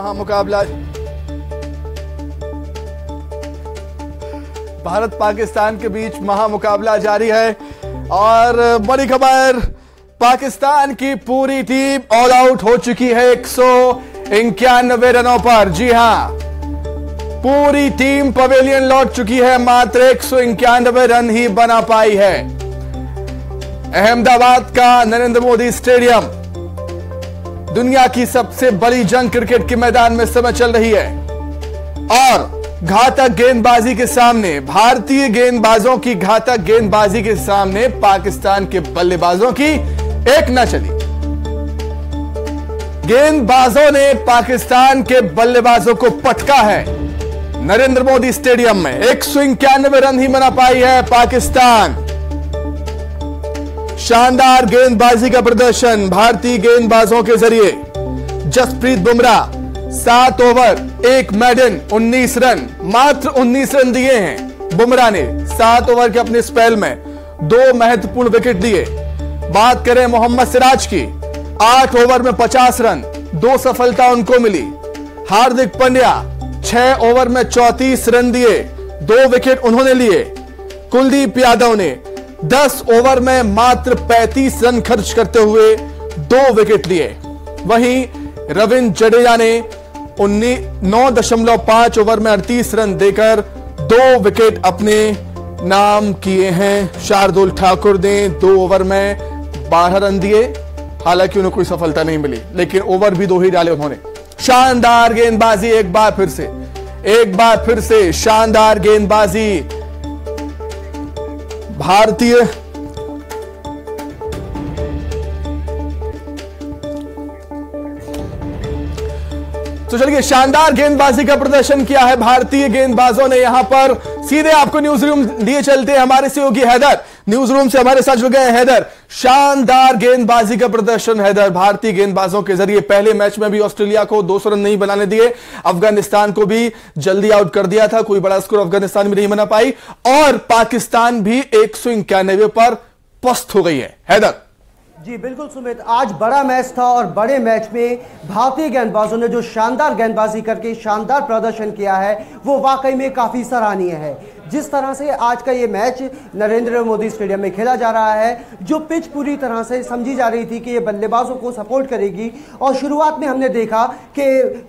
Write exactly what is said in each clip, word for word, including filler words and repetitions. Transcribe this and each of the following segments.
महामुकाबला भारत पाकिस्तान के बीच महामुकाबला जारी है और बड़ी खबर, पाकिस्तान की पूरी टीम ऑल आउट हो चुकी है एक सौ इक्यानवे रनों पर। जी हां, पूरी टीम पवेलियन लौट चुकी है, मात्र एक सौ इक्यानवे रन ही बना पाई है। अहमदाबाद का नरेंद्र मोदी स्टेडियम, दुनिया की सबसे बड़ी जंग क्रिकेट के मैदान में समय चल रही है और घातक गेंदबाजी के सामने, भारतीय गेंदबाजों की घातक गेंदबाजी के सामने पाकिस्तान के बल्लेबाजों की एक न चली। गेंदबाजों ने पाकिस्तान के बल्लेबाजों को पटका है। नरेंद्र मोदी स्टेडियम में एक सौ इक्यानवे रन ही बना पाई है पाकिस्तान। शानदार गेंदबाजी का प्रदर्शन भारतीय गेंदबाजों के जरिए। जसप्रीत बुमराह सात ओवर एक मेडन उन्नीस रन, मात्र उन्नीस रन दिए हैं बुमराह ने सात ओवर के अपने स्पेल में, दो महत्वपूर्ण विकेट लिए। बात करें मोहम्मद सिराज की, आठ ओवर में पचास रन, दो सफलता उनको मिली। हार्दिक पंड्या छह ओवर में चौतीस रन दिए, दो विकेट उन्होंने लिए। कुलदीप यादव ने दस ओवर में मात्र पैंतीस रन खर्च करते हुए दो विकेट लिए। वहीं रविंद्र जडेजा ने नौ दशमलव पांच ओवर में अड़तीस रन देकर दो विकेट अपने नाम किए हैं। शार्दुल ठाकुर ने दो ओवर में बारह रन दिए, हालांकि उन्हें कोई सफलता नहीं मिली, लेकिन ओवर भी दो ही डाले उन्होंने। शानदार गेंदबाजी एक बार फिर से, एक बार फिर से शानदार गेंदबाजी भारतीय तो चलिए शानदार गेंदबाजी का प्रदर्शन किया है भारतीय गेंदबाजों ने। यहां पर सीधे आपको न्यूज रूम लिए चलते हैं, हमारे सहयोगी हैदर न्यूज रूम से हमारे साथ जुड़ गए। हैदर, शानदार गेंदबाजी का प्रदर्शन हैदर भारतीय गेंदबाजों के जरिए। पहले मैच में भी ऑस्ट्रेलिया को दो सौ रन नहीं बनाने दिए, अफगानिस्तान को भी जल्दी आउट कर दिया था, कोई बड़ा स्कोर अफगानिस्तान में नहीं बना पाई और पाकिस्तान भी एक सौ इक्यानवे पर पस्त हो गई है। हैदर जी बिल्कुल सुमित, आज बड़ा मैच था और बड़े मैच में भारतीय गेंदबाजों ने जो शानदार गेंदबाजी करके शानदार प्रदर्शन किया है वो वाकई में काफ़ी सराहनीय है। जिस तरह से आज का ये मैच नरेंद्र मोदी स्टेडियम में खेला जा रहा है, जो पिच पूरी तरह से समझी जा रही थी कि ये बल्लेबाजों को सपोर्ट करेगी और शुरुआत में हमने देखा कि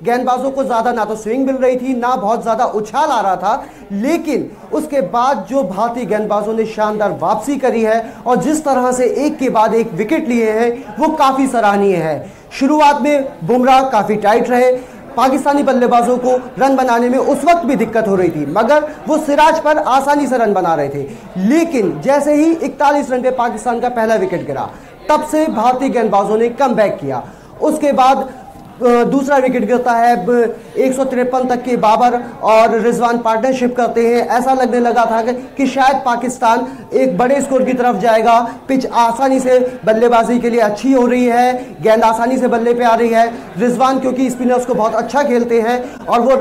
गेंदबाजों को ज़्यादा ना तो स्विंग मिल रही थी, ना बहुत ज़्यादा उछाल आ रहा था, लेकिन उसके बाद जो भारतीय गेंदबाजों ने शानदार वापसी करी है और जिस तरह से एक के बाद एक विकेट लिए हैं वो काफ़ी सराहनीय है। शुरुआत में बुमराह काफ़ी टाइट रहे, पाकिस्तानी बल्लेबाजों को रन बनाने में उस वक्त भी दिक्कत हो रही थी, मगर वो सिराज पर आसानी से रन बना रहे थे। लेकिन जैसे ही इकतालीस रन पे पाकिस्तान का पहला विकेट गिरा, तब से भारतीय गेंदबाजों ने कमबैक किया। उसके बाद दूसरा विकेट गिरता है, एक सौ तिरपन तक के बाबर और रिजवान पार्टनरशिप करते हैं। ऐसा लगने लगा था कि शायद पाकिस्तान एक बड़े स्कोर की तरफ जाएगा, पिच आसानी से बल्लेबाजी के लिए अच्छी हो रही है, गेंद आसानी से बल्ले पे आ रही है। रिजवान क्योंकि स्पिनर्स को बहुत अच्छा खेलते हैं और वो